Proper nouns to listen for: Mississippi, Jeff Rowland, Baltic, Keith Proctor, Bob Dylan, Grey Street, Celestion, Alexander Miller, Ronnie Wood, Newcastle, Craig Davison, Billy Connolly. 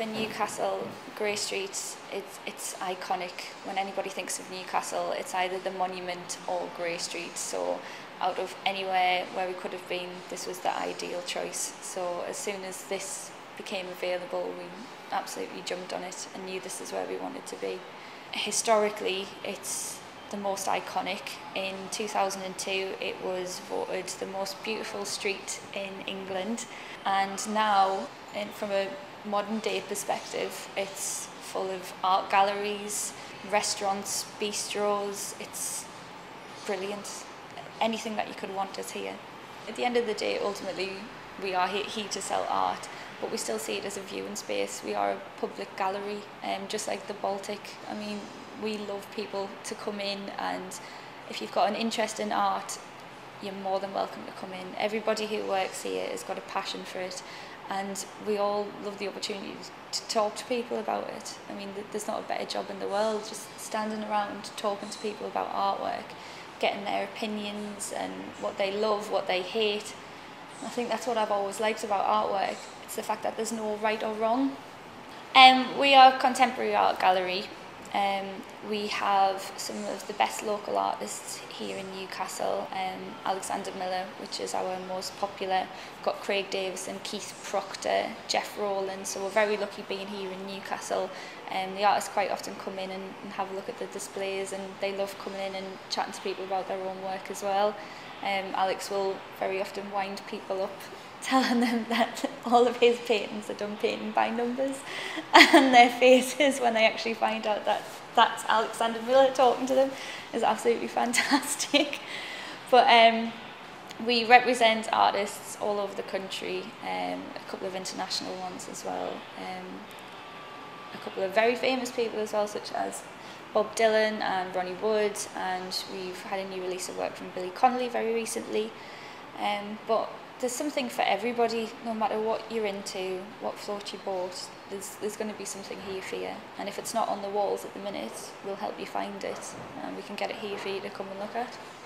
for Newcastle, Grey Street, it's iconic. When anybody thinks of Newcastle, it's either the monument or Grey Street. So out of anywhere where we could have been, this was the ideal choice. So as soon as this became available, we absolutely jumped on it and knew this is where we wanted to be. Historically, it's the most iconic. In 2002, it was voted the most beautiful street in England, and now, from a modern day perspective, it's full of art galleries, restaurants, bistros. It's brilliant. Anything that you could want is here. At the end of the day, ultimately, we are here to sell art, but we still see it as a viewing space. We are a public gallery, just like the Baltic. I mean, we love people to come in, and if you've got an interest in art, you're more than welcome to come in. Everybody who works here has got a passion for it, and we all love the opportunity to talk to people about it. I mean, there's not a better job in the world, just standing around talking to people about artwork, getting their opinions and what they love, what they hate. I think that's what I've always liked about artwork. It's the fact that there's no right or wrong. We are a contemporary art gallery. We have some of the best local artists here in Newcastle. Alexander Miller, which is our most popular. We've got Craig Davison, Keith Proctor, Jeff Rowland. So we're very lucky being here in Newcastle. The artists quite often come in and have a look at the displays, and they love coming in and chatting to people about their own work as well. Alex will very often wind people up, telling them that all of his paintings are done painting by numbers, and their faces when they actually find out that that's Alexander Miller talking to them is absolutely fantastic. But we represent artists all over the country, a couple of international ones as well, a couple of very famous people as well, such as Bob Dylan and Ronnie Wood, and we've had a new release of work from Billy Connolly very recently. But there's something for everybody, no matter what you're into, what float you bought, there's going to be something here for you. And if it's not on the walls at the minute, we'll help you find it, and we can get it here for you to come and look at.